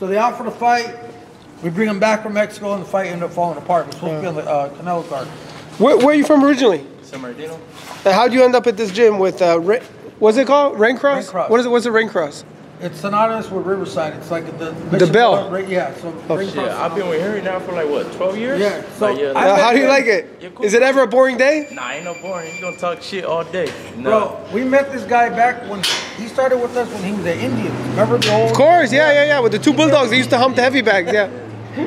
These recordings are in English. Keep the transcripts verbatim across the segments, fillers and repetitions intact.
So they offer the fight, we bring them back from Mexico, and the fight ended up falling apart. It was supposed yeah. to be on the uh, Canelo card. Where, where are you from originally? San Bernardino. And how do you end up at this gym with, uh, what's it called? Raincross? Raincross. What is it? What's a Raincross? It's synonymous with Riverside. It's like the Michigan the bell. Right, yeah. So oh, shit. I've been with Harry now for like what, twelve years? Yeah. So like, yeah, like, how do you like it? Cool. Is it ever a boring day? Nah, ain't no boring. You gonna talk shit all day. No. Bro, we met this guy back when he started with us when he was an Indian. Remember the old? Of course, yeah, yeah, yeah. With the two bulldogs, they used to hump the heavy bags. Yeah.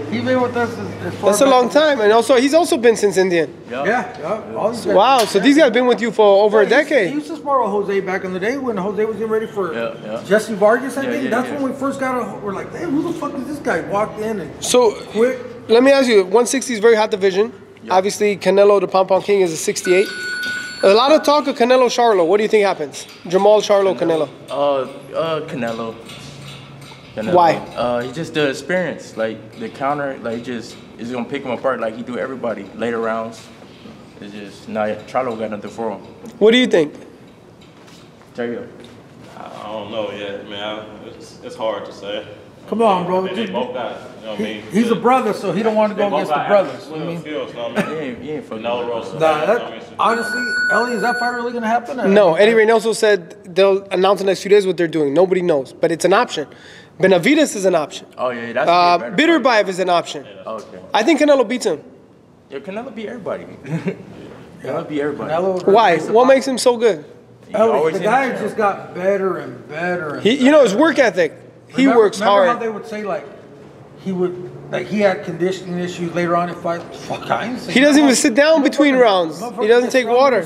He's been with us as, as far That's a long time, and also he's also been since Indian. Yep. Yeah, yeah. All so, wow, so yeah. these guys have been with you for over yeah, a decade. He used to spar with Jose back in the day when Jose was getting ready for yeah, yeah. Jesse Vargas, I yeah, think. Yeah, That's yeah. when we first got a, we're like, hey, who the fuck is this guy? Walked in and so quit. Let me ask you, one sixty is very hot division. Yep. Obviously, Canelo, the Pom Pom King, is a sixty-eight. A lot of talk of Canelo Charlo. What do you think happens? Jamal Charlo, Canelo. Canelo. Uh, uh, Canelo. Canelo. Why? Uh, he just the experience, like the counter, like just is gonna pick him apart, like he do everybody later rounds. It's just now nah, Charlo got nothing for him. What do you think? Terry, I don't know yet, man. I, it's, it's hard to say. Come on, bro. I mean, they both got, you know what I mean? He's a brother, so he don't want to go against the brothers. You know what I mean? Skills, know what I mean? He ain't, he ain't fucking no Rosa. Nah, that, honestly, Ellie, is that fight really going to happen? Or? No, Eddie Reynoso said they'll announce in the next few days what they're doing. Nobody knows, but it's an option. Benavides is an option. Oh, yeah, that's uh, Bitterbive is an option. Yeah, oh, okay. I think Canelo beats him. Yeah, Canelo beat everybody. Canelo beat everybody. Canelo Why? What makes him so good? Ellie, the guy just got better and better. And he, better. You know, his work ethic. He remember, works remember hard. Remember how they would say like he would like he had conditioning issues later on in fights. Fuck, I ain't saying he doesn't that. even sit down no between rounds. No he doesn't take water.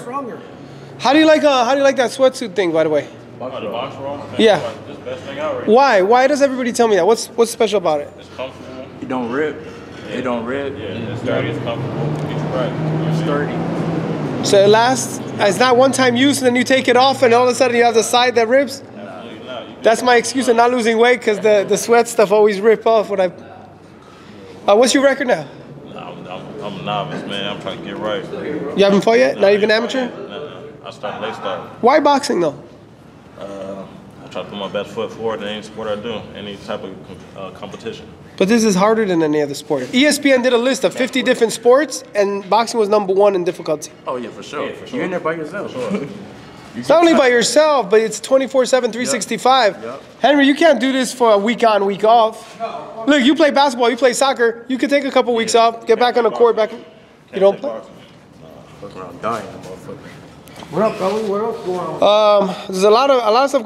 How do you like uh, how do you like that sweatsuit thing? By the way, oh, the box roll. Yeah. Like, best thing out right Why? Why does everybody tell me that? What's what's special about it? It's comfortable. It don't rip. Yeah. It don't rip. Yeah, it's sturdy. It's comfortable. It's right. It's sturdy. So it lasts. It's not one time use, and then you take it off, and all of a sudden you have the side that rips. That's my excuse of not losing weight because the, the sweat stuff always rip off when I... Uh, what's your record now? Nah, I'm, I'm, I'm a novice, man. I'm trying to get right. You haven't fought yet? Nah, not even amateur? No, no. I started late start. Why boxing, though? Uh, I try to put my best foot forward in any sport I do, any type of uh, competition. But this is harder than any other sport. E S P N did a list of fifty different sports, and boxing was number one in difficulty. Oh, yeah, for sure. Yeah, for sure. You're in there by yourself. For sure. It's not only by yourself, but it's twenty-four seven, three sixty-five. Yep. Yep. Henry, you can't do this for a week on, week off. No. Look, you play basketball, you play soccer. You can take a couple weeks yeah. off, get back on the court. Back. Can't you don't play? Nah, fuck around dying. What up, fellas? What else going on? Um, there's a lot of a lot of stuff.